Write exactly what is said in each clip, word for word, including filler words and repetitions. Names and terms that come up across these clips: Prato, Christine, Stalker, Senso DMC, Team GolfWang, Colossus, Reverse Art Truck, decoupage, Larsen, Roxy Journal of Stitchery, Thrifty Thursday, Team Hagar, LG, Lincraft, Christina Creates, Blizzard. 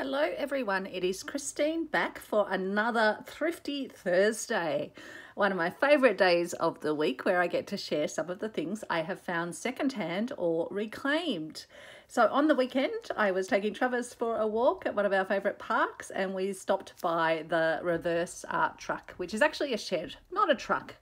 Hello everyone, it is Christine back for another Thrifty Thursday. One of my favourite days of the week where I get to share some of the things I have found secondhand or reclaimed. So on the weekend I was taking Travis for a walk at one of our favourite parks and we stopped by the Reverse Art Truck, which is actually a shed, not a truck.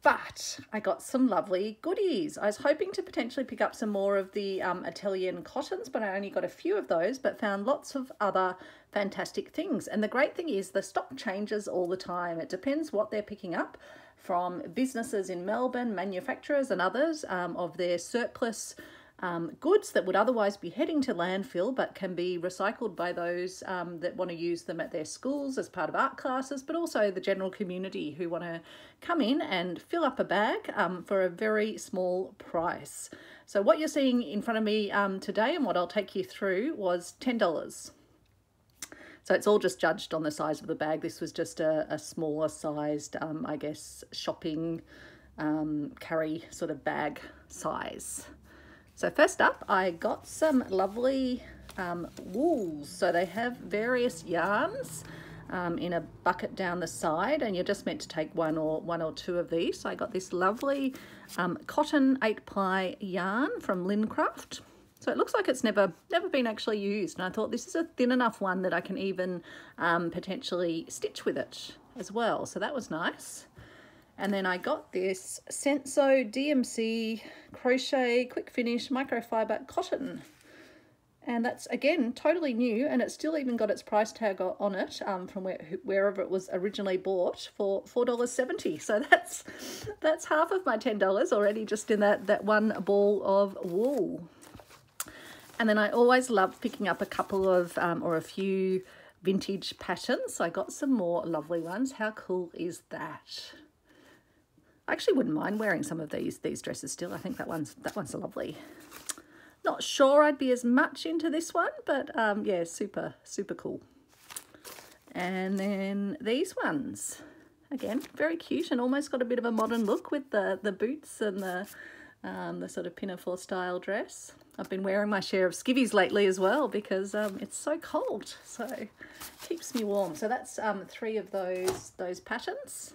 But I got some lovely goodies. I was hoping to potentially pick up some more of the um, Italian cottons, but I only got a few of those, but found lots of other fantastic things. And the great thing is the stock changes all the time. It depends what they're picking up from businesses in Melbourne, manufacturers and others um, of their surplus um, goods that would otherwise be heading to landfill, but can be recycled by those um, that want to use them at their schools as part of art classes, but also the general community who want to come in and fill up a bag um, for a very small price. So what you're seeing in front of me um, today and what I'll take you through was ten dollars. So it's all just judged on the size of the bag. This was just a, a smaller sized, um, I guess, shopping um, carry sort of bag size. So first up, I got some lovely um, wools. So they have various yarns um, in a bucket down the side, and you're just meant to take one or one or two of these. So I got this lovely um, cotton eight ply yarn from Lincraft. So it looks like it's never never been actually used, and I thought this is a thin enough one that I can even um, potentially stitch with it as well. So that was nice. And then I got this Senso D M C Crochet Quick Finish Microfiber Cotton. And that's, again, totally new, and it's still even got its price tag on it um, from where, wherever it was originally bought for four dollars seventy. So that's that's half of my ten dollars already just in that, that one ball of wool. And then I always love picking up a couple of um, or a few vintage patterns. So I got some more lovely ones. How cool is that? I actually wouldn't mind wearing some of these these dresses still. I think that one's that one's lovely. Not sure I'd be as much into this one, but um, yeah, super super cool. And then these ones, again, very cute and almost got a bit of a modern look with the the boots and the um, the sort of pinafore style dress. I've been wearing my share of skivvies lately as well because um, it's so cold, so it keeps me warm. So that's um, three of those those patterns.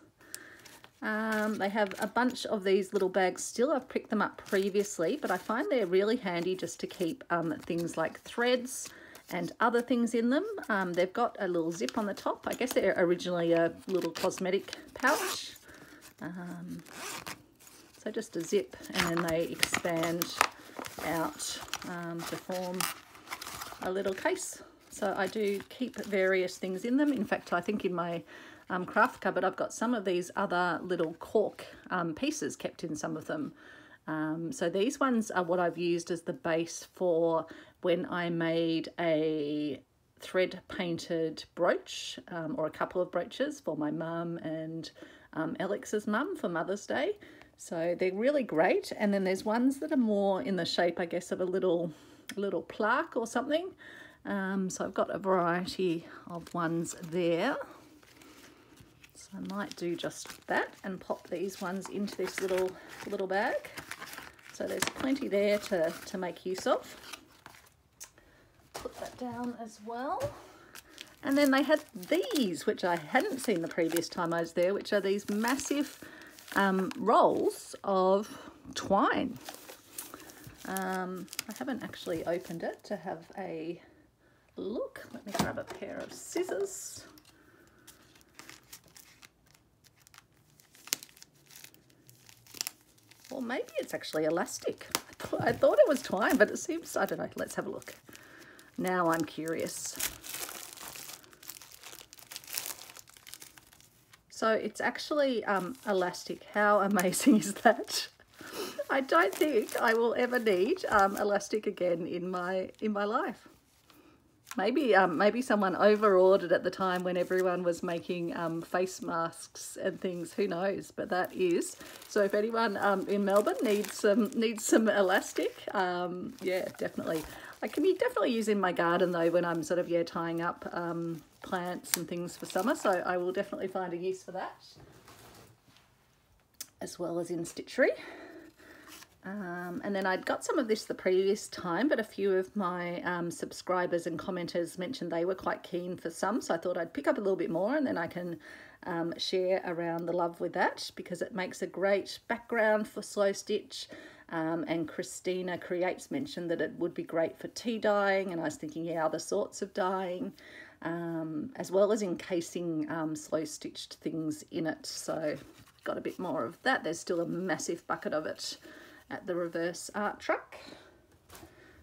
Um, they have a bunch of these little bags still. I've picked them up previously, but I find they're really handy just to keep um, things like threads and other things in them. Um, they've got a little zip on the top. I guess they're originally a little cosmetic pouch. Um, so just a zip, and then they expand out um, to form a little case. So I do keep various things in them. In fact, I think in my Um, craft cupboard I've got some of these other little cork um, pieces kept in some of them. Um, so these ones are what I've used as the base for when I made a thread painted brooch um, or a couple of brooches for my mum and um, Alex's mum for Mother's Day. So they're really great, and then there's ones that are more in the shape, I guess, of a little a little plaque or something. Um, so I've got a variety of ones there. I might do just that and pop these ones into this little little bag. So there's plenty there to, to make use of. Put that down as well. And then they had these, which I hadn't seen the previous time I was there, which are these massive um, rolls of twine. Um, I haven't actually opened it to have a look. Let me grab a pair of scissors. Or maybe it's actually elastic. I, th I thought it was twine, but it seems, I don't know. Let's have a look. Now I'm curious. So it's actually um, elastic. How amazing is that? I don't think I will ever need um, elastic again in my in my life. Maybe um, maybe someone over-ordered at the time when everyone was making um, face masks and things. Who knows? But that is. So if anyone um, in Melbourne needs some needs some elastic, um, yeah, definitely. I can be definitely using my garden though when I'm sort of yeah tying up um, plants and things for summer. So I will definitely find a use for that, as well as in stitchery. Um, and then I'd got some of this the previous time, but a few of my um, subscribers and commenters mentioned they were quite keen for some, so I thought I'd pick up a little bit more and then I can um, share around the love with that, because it makes a great background for slow stitch. Um, and Christina Creates mentioned that it would be great for tea dyeing, and I was thinking, yeah, other sorts of dyeing, um, as well as encasing um, slow stitched things in it. So got a bit more of that. There's still a massive bucket of it at the Reverse Art Truck.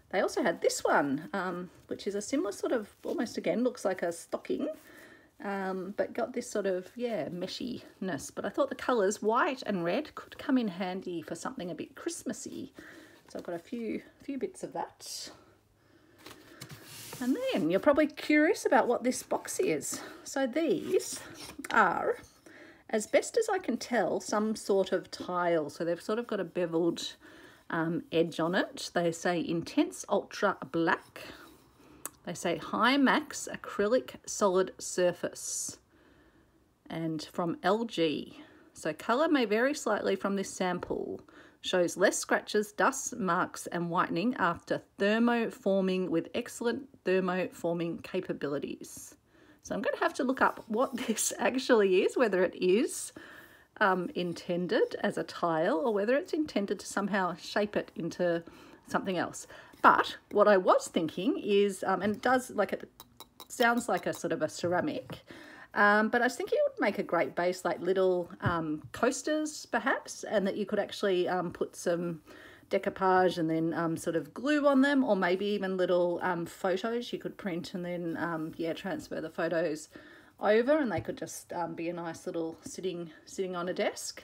They also had this one, um, which is a similar sort of, almost again, looks like a stocking, um, but got this sort of, yeah, meshiness. But I thought the colours, white and red, could come in handy for something a bit Christmassy. So I've got a few, few bits of that. And then you're probably curious about what this box is. So these are, as best as I can tell, some sort of tile. So they've sort of got a beveled um, edge on it. They say Intense Ultra Black. They say High Max Acrylic Solid Surface. And from L G. So colour may vary slightly from this sample. Shows less scratches, dust, marks and whitening after thermoforming with excellent thermoforming capabilities. So I'm going to have to look up what this actually is, whether it is um, intended as a tile or whether it's intended to somehow shape it into something else. But what I was thinking is, um, and it does, like, it sounds like a sort of a ceramic, um, but I was thinking it would make a great base, like little um, coasters perhaps, and that you could actually um, put some decoupage and then um, sort of glue on them, or maybe even little um, photos you could print and then um, yeah, transfer the photos over, and they could just um, be a nice little sitting sitting on a desk.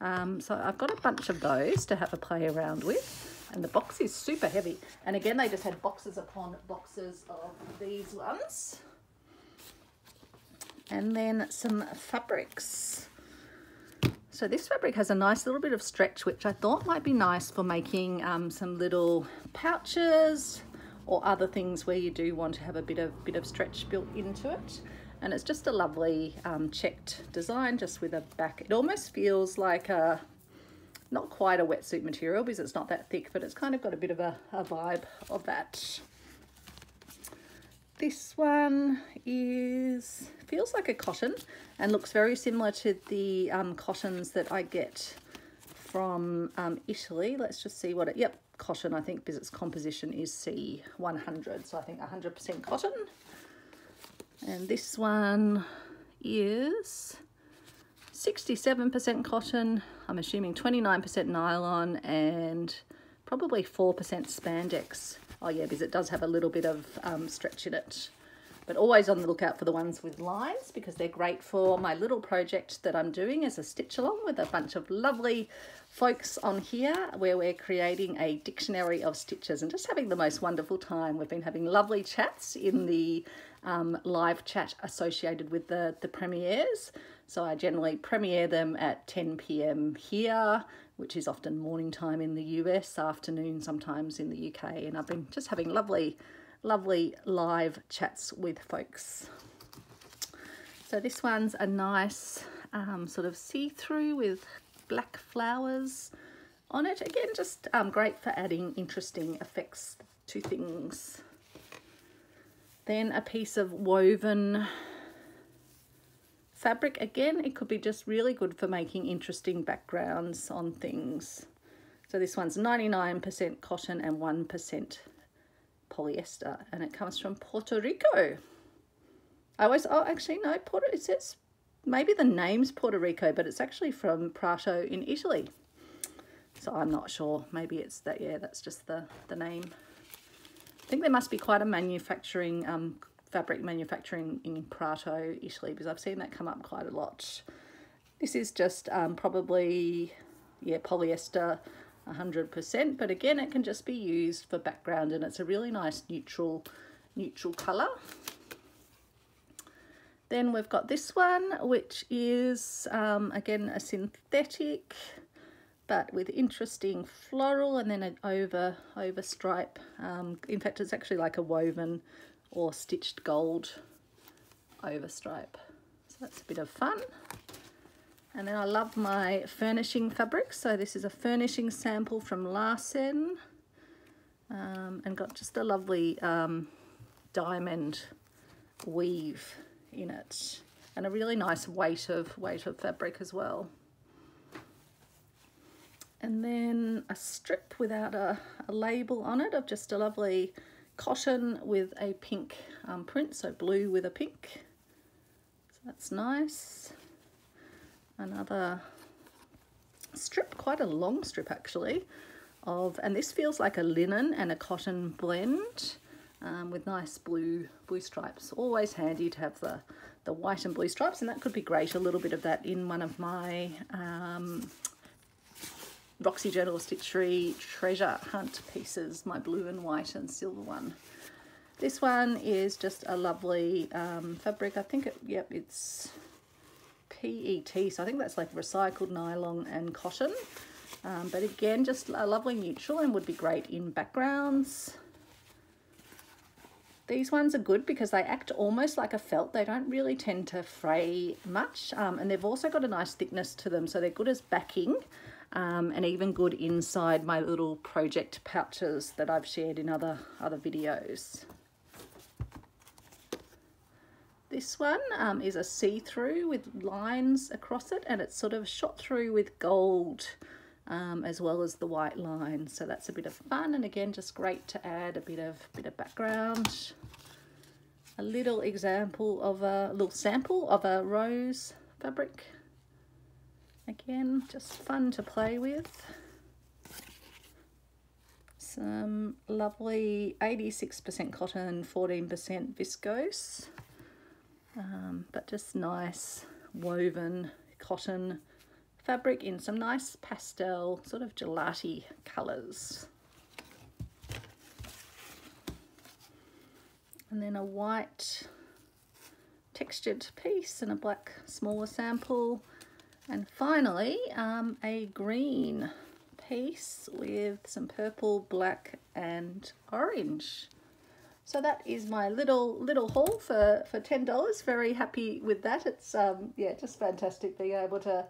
Um, so I've got a bunch of those to have a play around with, and the box is super heavy, and again they just had boxes upon boxes of these ones. And then some fabrics. So this fabric has a nice little bit of stretch, which I thought might be nice for making um, some little pouches or other things where you do want to have a bit of bit of stretch built into it. And it's just a lovely um, checked design, just with a back. It almost feels like a, not quite a wetsuit material because it's not that thick, but it's kind of got a bit of a, a vibe of that. This one is, feels like a cotton and looks very similar to the um, cottons that I get from um, Italy. Let's just see what it, yep, cotton, I think, because its composition is C one hundred. So I think one hundred percent cotton. And this one is sixty-seven percent cotton. I'm assuming twenty-nine percent nylon and probably four percent spandex. Oh yeah, because it does have a little bit of um, stretch in it. But always on the lookout for the ones with lines, because they're great for my little project that I'm doing as a stitch along with a bunch of lovely folks on here, where we're creating a dictionary of stitches and just having the most wonderful time. We've been having lovely chats in the um, live chat associated with the, the premieres. So I generally premiere them at ten p m here, which is often morning time in the U S, afternoon sometimes in the U K. And I've been just having lovely, lovely live chats with folks. So this one's a nice um, sort of see-through with black flowers on it. Again, just um, great for adding interesting effects to things. Then a piece of woven fabric. Again, it could be just really good for making interesting backgrounds on things. So this one's ninety-nine percent cotton and one percent polyester, and it comes from Puerto Rico. I always, oh, actually, no, Puerto, it says, maybe the name's Puerto Rico, but it's actually from Prato in Italy. So I'm not sure. Maybe it's that, yeah, that's just the, the name. I think there must be quite a manufacturing, um, fabric manufacturing in Prato, Italy, because I've seen that come up quite a lot. This is just um, probably, yeah, polyester, one hundred percent, but again it can just be used for background, and it's a really nice neutral neutral color. Then we've got this one, which is um, again a synthetic but with interesting floral and then an over over stripe. Um, in fact, it's actually like a woven or stitched gold over stripe, so that's a bit of fun. And then I love my furnishing fabrics. So this is a furnishing sample from Larsen, um, and got just a lovely um, diamond weave in it, and a really nice weight of weight of fabric as well. And then a strip without a, a label on it of just a lovely cotton with a pink um, print, so blue with a pink. So that's nice. Another strip, quite a long strip actually, of, and this feels like a linen and a cotton blend, um, with nice blue blue stripes. Always handy to have the the white and blue stripes, and that could be great. A little bit of that in one of my um, Roxy Journal of Stitchery treasure hunt pieces, my blue and white and silver one. This one is just a lovely um, fabric. I think it, yep, it's P E T, so I think that's like recycled nylon and cotton, um, but again just a lovely neutral and would be great in backgrounds. These ones are good because they act almost like a felt. They don't really tend to fray much, um, and they've also got a nice thickness to them, so they're good as backing, um, and even good inside my little project pouches that I've shared in other other videos. This one um, is a see-through with lines across it, and it's sort of shot through with gold, um, as well as the white line. So that's a bit of fun, and again, just great to add a bit of bit of background. A little example of a, a little sample of a rose fabric. Again, just fun to play with. Some lovely eighty-six percent cotton, fourteen percent viscose. Um, but just nice woven cotton fabric in some nice pastel, sort of gelati colours. And then a white textured piece and a black smaller sample. And finally, um, a green piece with some purple, black and orange. So that is my little little haul for, for ten dollars. Very happy with that. It's um yeah, just fantastic being able to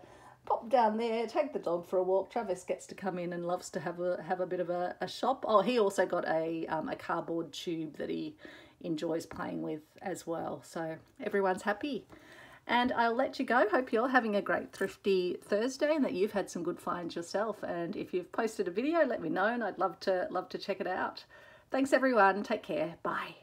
pop down there, take the dog for a walk. Travis gets to come in and loves to have a have a bit of a, a shop. Oh, he also got a um, a cardboard tube that he enjoys playing with as well. So everyone's happy. And I'll let you go. Hope you're having a great Thrifty Thursday and that you've had some good finds yourself. And if you've posted a video, let me know and I'd love to love to check it out. Thanks everyone, take care, bye.